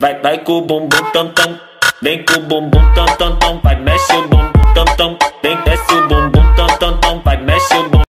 Vai com o bumbum tam tam, vem com o bumbum tam tam tam, vai mexe o bumbum tam tam, vem desce o bumbum tam tam tam, vai mexe o bumbum.